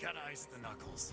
Gotta ice the knuckles.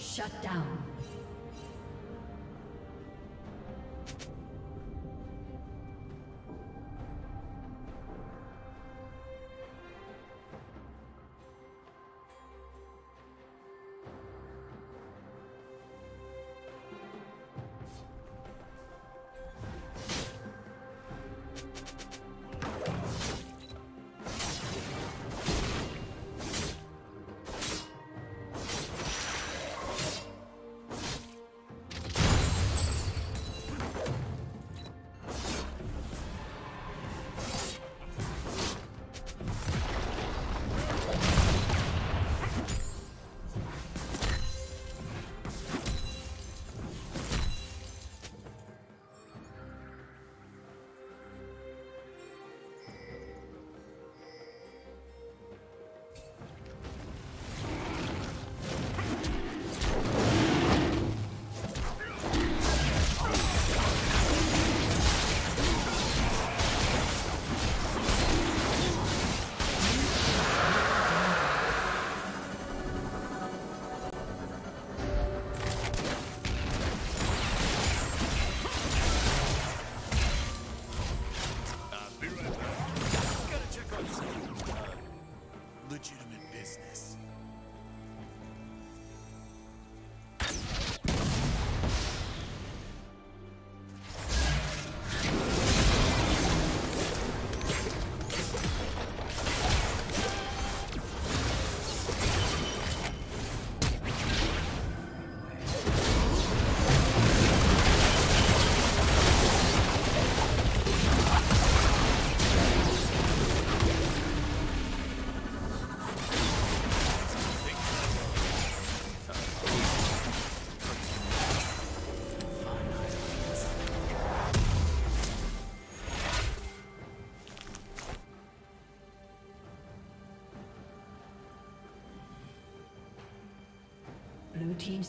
Shut down. Blue team's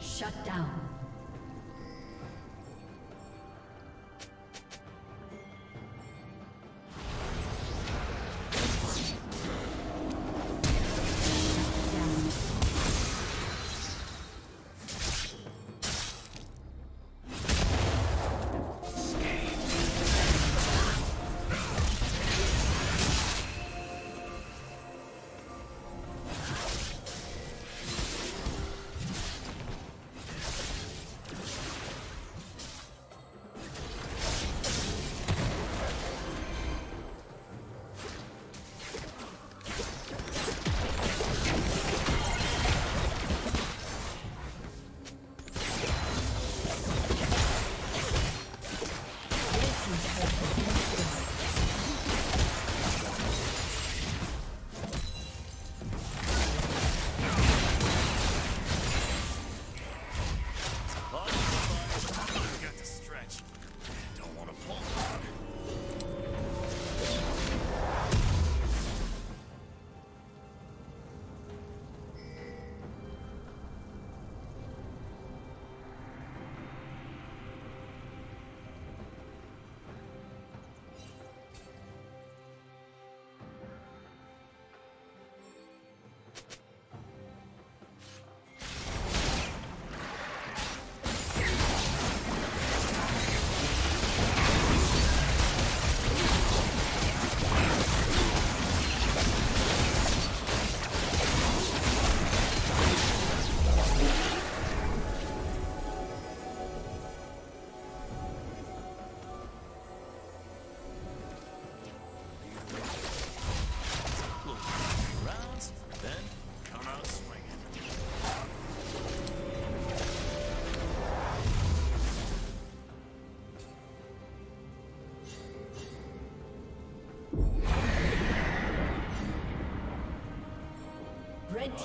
Shut down. Red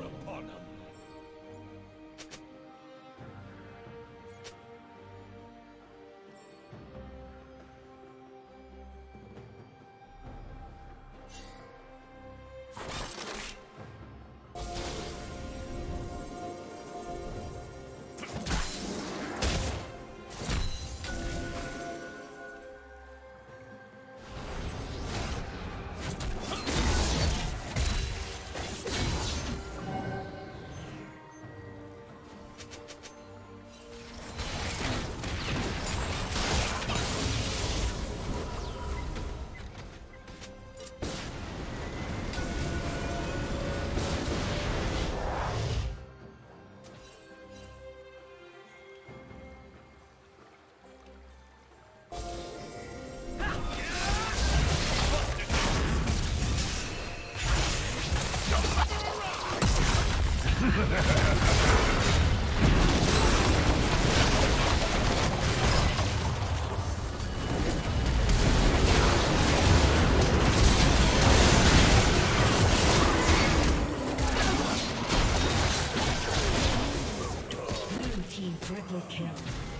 Triple kill.